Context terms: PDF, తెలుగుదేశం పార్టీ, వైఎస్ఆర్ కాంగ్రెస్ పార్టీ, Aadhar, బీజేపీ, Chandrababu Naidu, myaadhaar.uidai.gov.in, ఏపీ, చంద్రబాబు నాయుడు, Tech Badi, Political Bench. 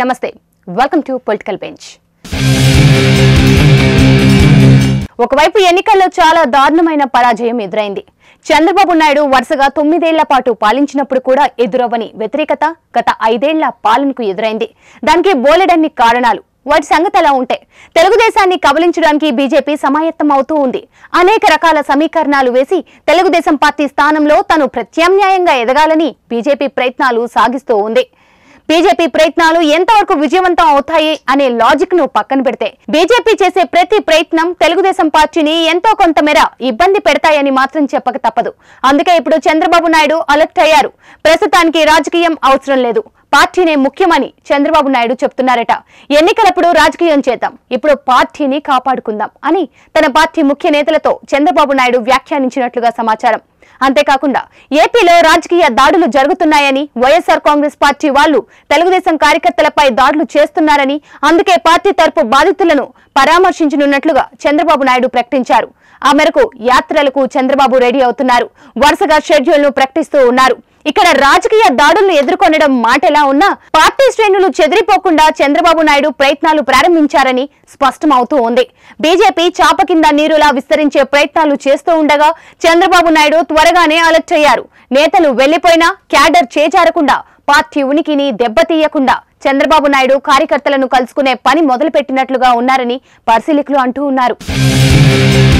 నమస్తే, welcome to political bench. ఒకవైపు ఎన్నికల్లో చాలా దారుణమైన పరాజయం ఎదురైంది. చంద్రబాబు నాయుడు వరుసగా 9 ఏళ్ల పాటు పాలించినప్పుడు కూడా ఎదురవ్వని వ్యతిరేకత గత 5 ఏళ్ల పాలనకు ఎదురైంది. దానికి బోలెడన్ని కారణాలు, వాటి సంగతి అలా ఉంటే తెలుగుదేశాన్ని కబలించడానికి బీజేపీ సమాయత్తం అవుతూ ఉంది. అనేక రకాల సమీకరణాలు వేసి తెలుగుదేశం పార్టీ స్థానంలో తను ప్రత్యామ్నాయంగా ఎదగాలని బీజేపీ ప్రయత్నాలు సాగిస్తూ ఉంది. బీజేపీ ప్రయత్నాలు ఎంతవరకు విజయవంతం అవుతాయి అనే లాజిక్ ను పక్కన పెడితే బీజేపీ చేసే ప్రతి ప్రయత్నం తెలుగుదేశం పార్టీని ఎంతో కొంత మేర ఇబ్బంది పెడతాయని మాత్రం చెప్పక తప్పదు. అందుకే ఇప్పుడు చంద్రబాబు నాయుడు అలర్ట్ అయ్యారు. ప్రస్తుతానికి రాజకీయం అవసరం లేదు, పార్టీనే ముఖ్యమని చంద్రబాబు నాయుడు చెప్తున్నారట. ఎన్నికలప్పుడు రాజకీయం చేద్దాం, ఇప్పుడు పార్టీని కాపాడుకుందాం అని తన పార్టీ ముఖ్య నేతలతో చంద్రబాబు నాయుడు వ్యాఖ్యానించినట్లుగా సమాచారం. అంతేకాకుండా ఏపీలో రాజకీయ దాడులు జరుగుతున్నాయని, వైఎస్ఆర్ కాంగ్రెస్ పార్టీ వాళ్లు తెలుగుదేశం కార్యకర్తలపై దాడులు చేస్తున్నారని, అందుకే పార్టీ తరపు బాధితులను పరామర్శించనున్నట్లుగా చంద్రబాబు నాయుడు ప్రకటించారు. ఆ మేరకు యాత్రలకు చంద్రబాబు రెడీ అవుతున్నారు. వరుసగా షెడ్యూల్ ను ప్రకటిస్తూ ఉన్నారు. ఇక్కడ రాజకీయ దాడులను ఎదుర్కొనడం మాటలా ఉన్నా పార్టీ శ్రేణులు చెదిరిపోకుండా చంద్రబాబు నాయుడు ప్రయత్నాలు ప్రారంభించారని స్పష్టమవుతూ ఉంది. బీజేపీ చాప కింద నీరులా విస్తరించే ప్రయత్నాలు చేస్తూ ఉండగా చంద్రబాబు నాయుడు త్వరగానే అలర్ట్ అయ్యారు. నేతలు వెళ్లిపోయినా క్యాడర్ చేజారకుండా, పార్టీ ఉనికిని దెబ్బతీయకుండా చంద్రబాబు నాయుడు కార్యకర్తలను కలుసుకునే పని మొదలుపెట్టినట్లుగా ఉన్నారని పరిశీలకులు అంటూ ఉన్నారు.